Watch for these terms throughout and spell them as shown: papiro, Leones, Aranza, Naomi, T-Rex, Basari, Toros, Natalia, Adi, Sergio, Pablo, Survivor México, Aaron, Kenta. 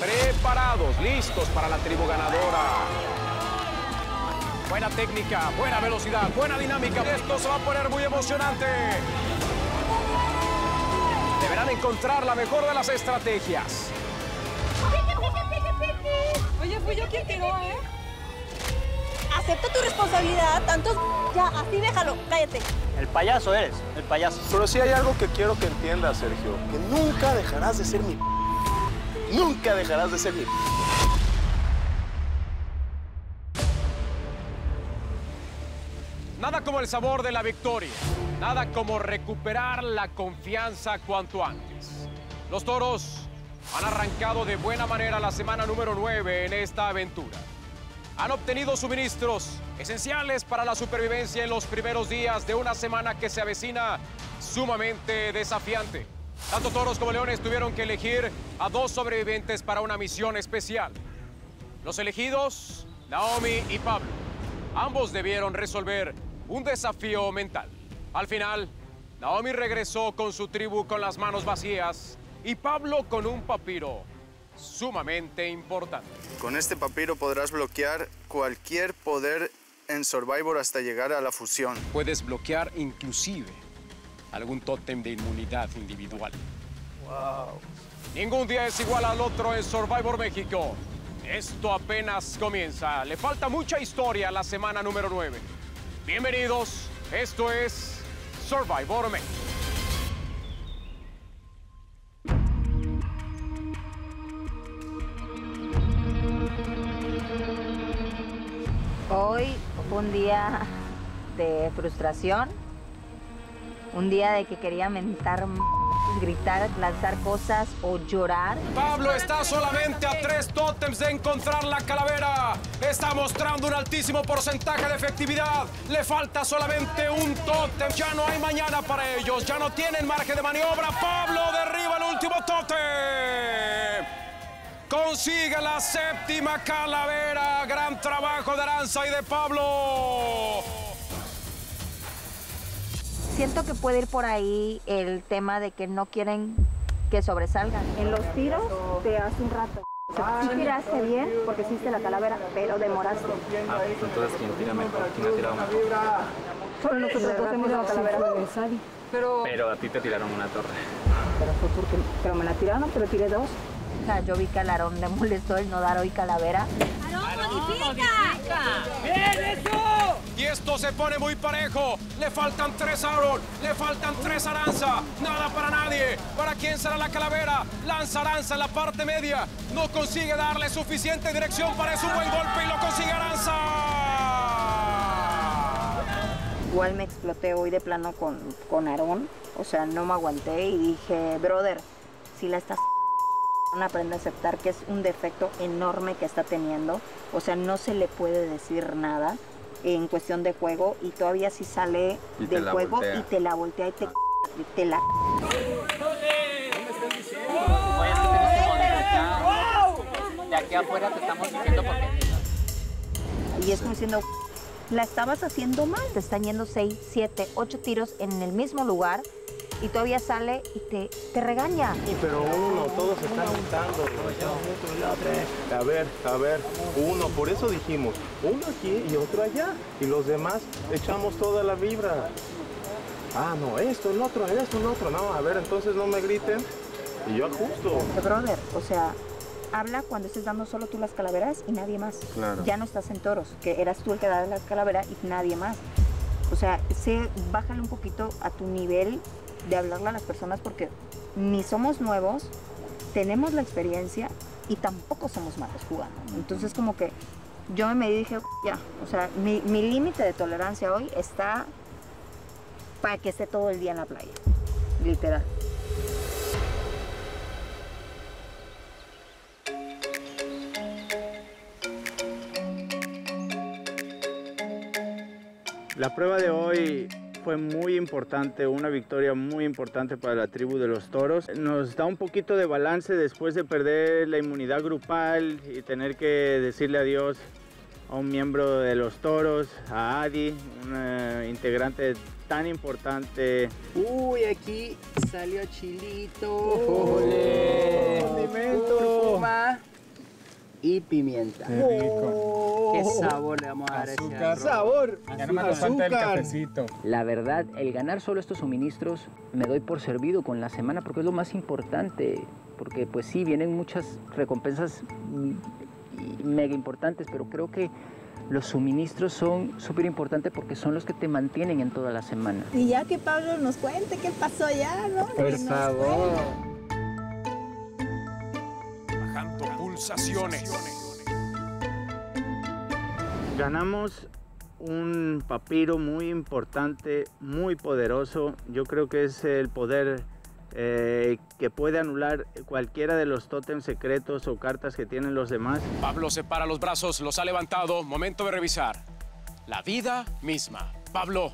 Preparados, listos para la tribu ganadora. Buena técnica, buena velocidad, buena dinámica. Esto se va a poner muy emocionante. Deberán encontrar la mejor de las estrategias. Oye, fui yo quien tiró, ¿eh? Acepto tu responsabilidad, tantos... Ya, así déjalo, cállate. El payaso eres, el payaso. Pero sí hay algo que quiero que entiendas, Sergio. Que nunca dejarás de ser mi... Nunca dejarás de ser mi... Nada como el sabor de la victoria. Nada como recuperar la confianza cuanto antes. Los toros han arrancado de buena manera la semana número 9 en esta aventura. Han obtenido suministros esenciales para la supervivencia en los primeros días de una semana que se avecina sumamente desafiante. Tanto toros como leones tuvieron que elegir a dos sobrevivientes para una misión especial. Los elegidos, Naomi y Pablo, ambos debieron resolver un desafío mental. Al final, Naomi regresó con su tribu con las manos vacías y Pablo con un papiro sumamente importante. Con este papiro podrás bloquear cualquier poder en Survivor hasta llegar a la fusión. Puedes bloquear inclusive algún tótem de inmunidad individual. Wow. Ningún día es igual al otro en Survivor México. Esto apenas comienza. Le falta mucha historia a la semana número 9. Bienvenidos, esto es Survivor México. Hoy fue un día de frustración, un día de que quería mentar, gritar, lanzar cosas o llorar. Pablo está solamente a 3 tótems de encontrar la calavera. Está mostrando un altísimo porcentaje de efectividad. Le falta solamente un tótem. Ya no hay mañana para ellos, ya no tienen margen de maniobra. Pablo derriba el último tótem. Consigue la 7ª calavera. Gran trabajo de Aranza y de Pablo. Siento que puede ir por ahí el tema de que no quieren que sobresalgan. En los tiros te hace un rato. Si tiraste bien, porque hiciste la calavera, pero demoraste. Ah, entonces, ¿quién tira mejor? ¿Quién ha tirado mejor? Solo nosotros dos hemos la calavera de Basari. Pero a ti te tiraron una torre. Pero fue porque... Pero me la tiraron, pero tiré 2. Yo vi que a Aaron le molestó el no dar hoy calavera. ¡Aaron, modifica! ¡Bien, eso! Y esto se pone muy parejo. Le faltan 3 a Aaron, le faltan 3 a Aranza. Nada para nadie. ¿Para quién será la calavera? Lanza Aranza en la parte media. No consigue darle suficiente dirección para su buen golpe y lo consigue Aranza. Igual me exploté hoy de plano con Aaron. O sea, no me aguanté y dije, brother, si la estás... Aprende a aceptar que es un defecto enorme que está teniendo. O sea, no se le puede decir nada en cuestión de juego. Y todavía si sale del juego y te la voltea y te la... De aquí afuera te estamos diciendo por qué. Y es como diciendo, la estabas haciendo mal. Te están yendo 6, 7, 8 tiros en el mismo lugar. Y todavía sale y te regaña. Sí, pero uno, todos están gritando. A ver, uno. Por eso dijimos, uno aquí y otro allá. Y los demás echamos toda la vibra. Ah, no, esto, el otro, esto, el otro. No, a ver, entonces no me griten. Y yo ajusto. Brother, o sea, habla cuando estés dando solo tú las calaveras y nadie más. Claro. Ya no estás en toros, que eras tú el que dabas las calaveras y nadie más. O sea, bájale un poquito a tu nivel de hablarle a las personas porque ni somos nuevos, tenemos la experiencia y tampoco somos malos jugando. Entonces como que yo me medí y dije, ya, o sea, mi límite de tolerancia hoy está para que esté todo el día en la playa, literal. La prueba de hoy fue muy importante, una victoria muy importante para la tribu de los toros. Nos da un poquito de balance después de perder la inmunidad grupal y tener que decirle adiós a un miembro de los toros, a Adi, un integrante tan importante. Uy, aquí salió chilito. ¡Olé! ¡Condimento! y pimienta. ¡Qué rico! ¡Qué sabor le vamos a dar a ese arroz! ¡Sabor! Ya no me hace falta el cafecito. La verdad, el ganar solo estos suministros me doy por servido con la semana porque es lo más importante. Porque pues sí, vienen muchas recompensas mega importantes, pero creo que los suministros son súper importantes porque son los que te mantienen en toda la semana. Y ya que Pablo nos cuente qué pasó ya, ¿no? Por favor. Bajando pulsaciones. Ganamos un papiro muy importante, muy poderoso. Yo creo que es el poder que puede anular cualquiera de los tótems secretos o cartas que tienen los demás. Pablo separa los brazos, los ha levantado. Momento de revisar. La vida misma. Pablo,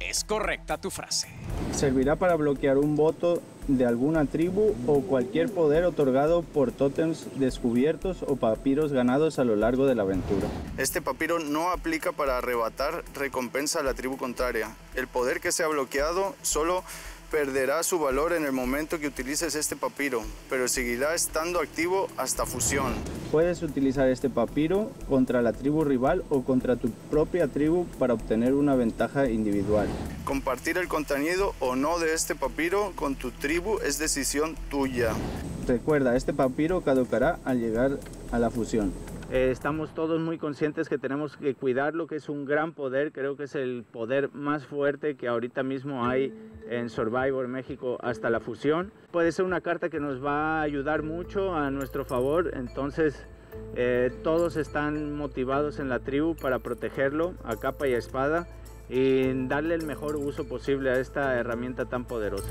es correcta tu frase. Servirá para bloquear un voto de alguna tribu o cualquier poder otorgado por tótems descubiertos o papiros ganados a lo largo de la aventura. Este papiro no aplica para arrebatar recompensa a la tribu contraria. El poder que sea bloqueado solo perderá su valor en el momento que utilices este papiro, pero seguirá estando activo hasta fusión. Puedes utilizar este papiro contra la tribu rival o contra tu propia tribu para obtener una ventaja individual. Compartir el contenido o no de este papiro con tu tribu es decisión tuya. Recuerda, este papiro caducará al llegar a la fusión. Estamos todos muy conscientes que tenemos que cuidarlo, que es un gran poder. Creo que es el poder más fuerte que ahorita mismo hay en Survivor México hasta la fusión. Puede ser una carta que nos va a ayudar mucho a nuestro favor. Entonces todos están motivados en la tribu para protegerlo a capa y espada y darle el mejor uso posible a esta herramienta tan poderosa.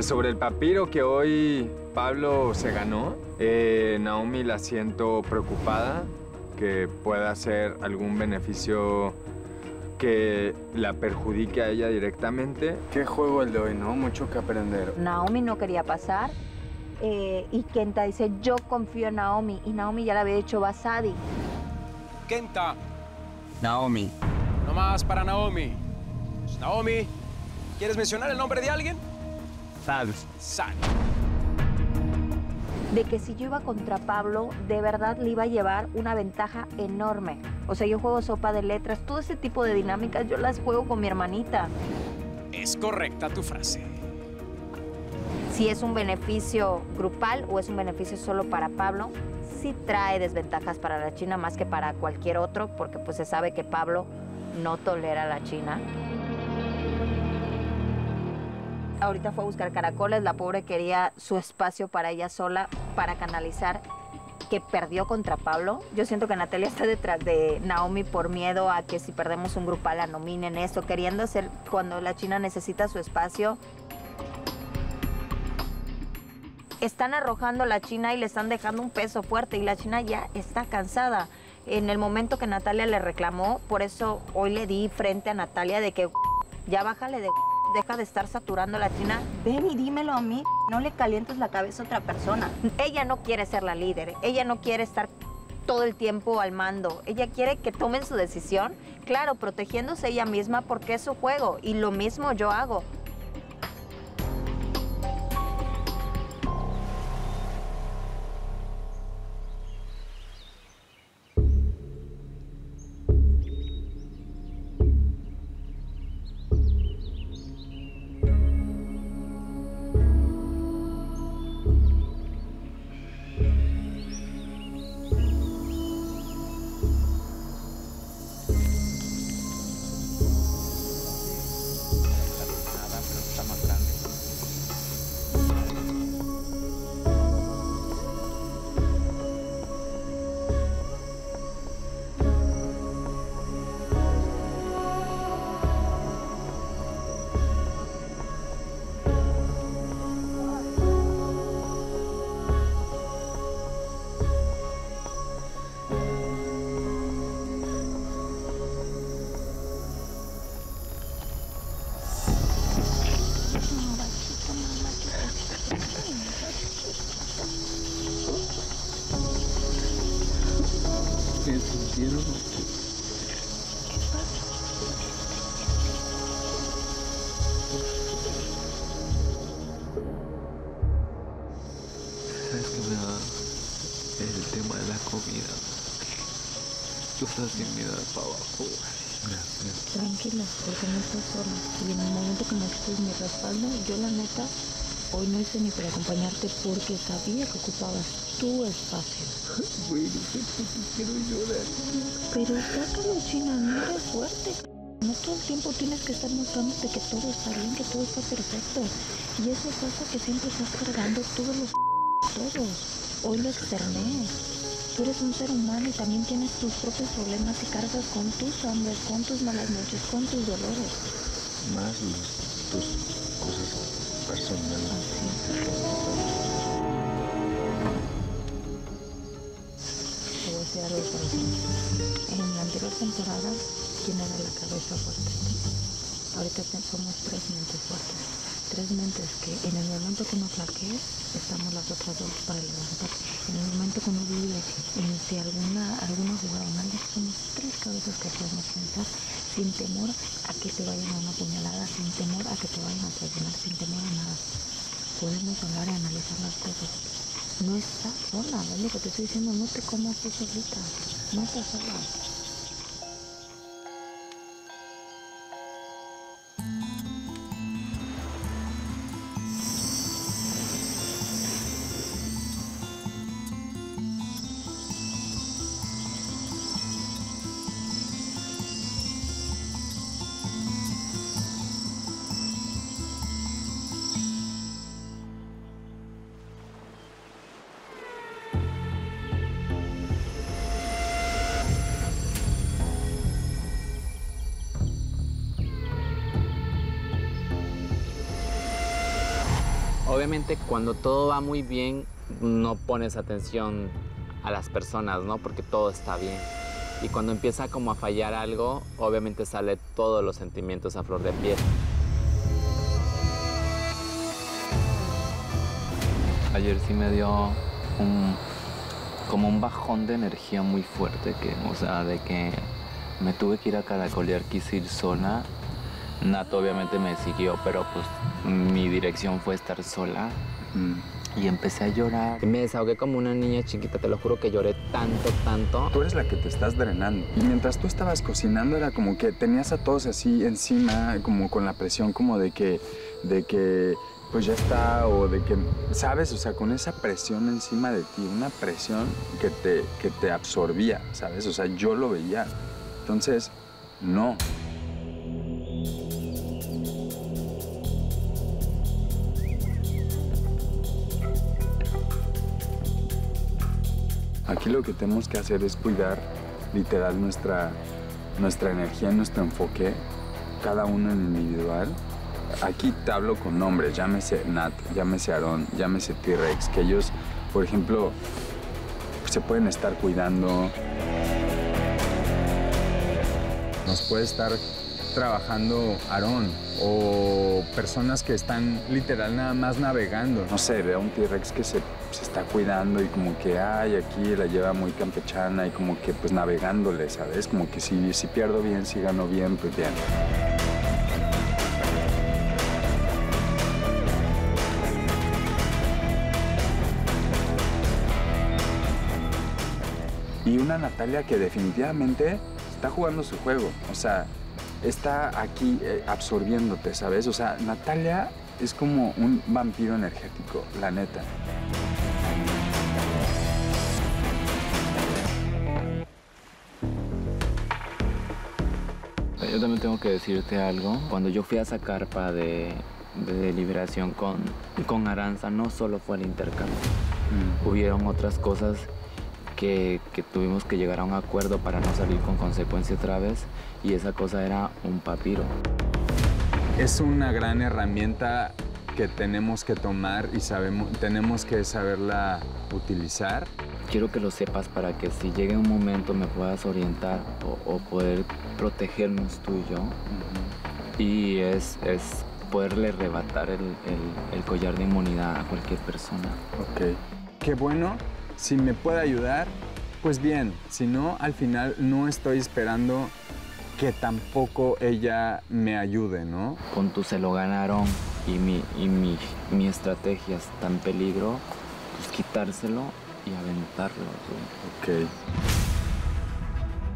Sobre el papiro que hoy Pablo se ganó, Naomi la siento preocupada que pueda ser algún beneficio que la perjudique a ella directamente. Qué juego el de hoy, ¿no? Mucho que aprender. Naomi no quería pasar y Kenta dice, yo confío en Naomi. Y Naomi ya la había hecho Basari. Kenta. Naomi. No más para Naomi. Pues, Naomi, ¿quieres mencionar el nombre de alguien? San. De que si yo iba contra Pablo, de verdad le iba a llevar una ventaja enorme. O sea, yo juego sopa de letras, todo ese tipo de dinámicas yo las juego con mi hermanita. Es correcta tu frase. Si es un beneficio grupal o es un beneficio solo para Pablo, sí trae desventajas para la China más que para cualquier otro, porque pues se sabe que Pablo no tolera a la China. Ahorita fue a buscar caracoles, la pobre quería su espacio para ella sola, para canalizar que perdió contra Pablo. Yo siento que Natalia está detrás de Naomi por miedo a que si perdemos un grupal la nominen esto, queriendo hacer cuando la China necesita su espacio. Están arrojando a la China y le están dejando un peso fuerte y la China ya está cansada. En el momento que Natalia le reclamó, por eso hoy le di frente a Natalia de que ya bájale de... Deja de estar saturando a la China. Ven y dímelo a mí. No le calientes la cabeza a otra persona. Ella no quiere ser la líder. Ella no quiere estar todo el tiempo al mando. Ella quiere que tomen su decisión. Claro, protegiéndose ella misma porque es su juego. Y lo mismo yo hago. Tú estás bien mirada para abajo. Gracias. Tranquila, porque no estás sola. Y en el momento que me quites mi respaldo, yo la neta, hoy no hice ni para acompañarte porque sabía que ocupabas tu espacio. Güey, no sé por qué quiero llorar. Pero sácalo, China, no eres fuerte. No todo el tiempo tienes que estar mostrándote que todo está bien, que todo está perfecto. Y eso pasa que siempre estás cargando todos los todos. Hoy lo externé. Tú eres un ser humano y también tienes tus propios problemas y cargas con tus hambres, con tus malas noches, con tus dolores. Más tus cosas personales. Así. Te voy a decir algo por ejemplo. En la anterior temporada, ¿quién era la cabeza fuerte? Ahorita somos tres mentes fuertes. Tres mentes que en el momento que uno flaquea, estamos las otras dos para levantar. En el momento que uno vive, en si alguna jugada mal, somos tres cabezas que podemos pensar sin temor a que te vayan a una puñalada, sin temor a que te vayan a traicionar, sin temor a nada. Podemos hablar y analizar las cosas. No estás sola, ¿ves lo que te estoy diciendo? No te comas tú solita, no estás sola. Obviamente cuando todo va muy bien, no pones atención a las personas, ¿no? Porque todo está bien. Y cuando empieza como a fallar algo, obviamente sale todos los sentimientos a flor de piel. Ayer sí me dio como un bajón de energía muy fuerte, de que me tuve que ir a caracolear, quise ir sola. Nato obviamente me siguió, pero pues mi dirección fue estar sola y empecé a llorar. Me desahogué como una niña chiquita, te lo juro que lloré tanto, tanto. Tú eres la que te estás drenando. Y mientras tú estabas cocinando era como que tenías a todos así encima, como con la presión como de que pues ya está, o de que, ¿sabes? O sea, con esa presión encima de ti, una presión que te absorbía, ¿sabes? O sea, yo lo veía. Entonces, no. Aquí lo que tenemos que hacer es cuidar, literal, nuestra energía, nuestro enfoque, cada uno en individual. Aquí te hablo con nombres, llámese Nat, llámese Aaron, llámese T-Rex, que ellos, por ejemplo, se pueden estar cuidando. Nos puede estar trabajando Aaron o personas que están literal nada más navegando. No sé, veo a un T-Rex que se está cuidando y como que, ay, aquí la lleva muy campechana y como que pues navegándole, ¿sabes? Como que si pierdo bien, si gano bien, pues bien. Y una Natalia que definitivamente está jugando su juego, o sea, está aquí absorbiéndote, ¿sabes? O sea, Natalia es como un vampiro energético, la neta. Yo también tengo que decirte algo. Cuando yo fui a esa carpa de liberación con Aranza, no solo fue el intercambio. Hubieron otras cosas que tuvimos que llegar a un acuerdo para no salir con consecuencia otra vez, y esa cosa era un papiro. Es una gran herramienta que tenemos que tomar y tenemos que saberla utilizar. Quiero que lo sepas para que si llegue un momento me puedas orientar o poder protegernos tú y yo. Y es poderle arrebatar el collar de inmunidad a cualquier persona. Ok. Qué bueno. Si me puede ayudar, pues bien. Si no, al final no estoy esperando que tampoco ella me ayude, ¿no? Con tu se lo ganaron y mi estrategia está en peligro, pues quitárselo y aventarlo, ¿sí?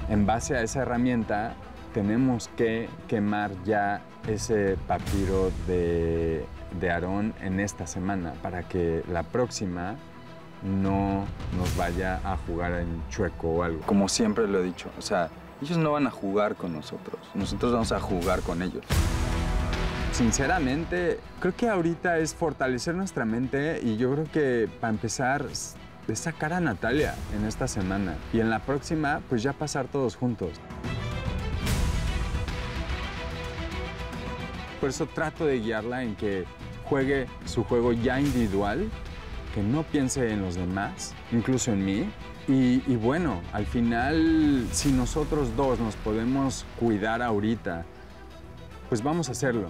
Ok. en base a esa herramienta, tenemos que quemar ya ese papiro de Aarón en esta semana para que la próxima no nos vaya a jugar en chueco o algo. Como siempre lo he dicho, o sea, ellos no van a jugar con nosotros. Nosotros vamos a jugar con ellos. Sinceramente, creo que ahorita es fortalecer nuestra mente y yo creo que para empezar es sacar a Natalia en esta semana y en la próxima pues ya pasar todos juntos. Por eso trato de guiarla en que juegue su juego ya individual, que no piense en los demás, incluso en mí. Y bueno, al final, si nosotros dos nos podemos cuidar ahorita, pues vamos a hacerlo.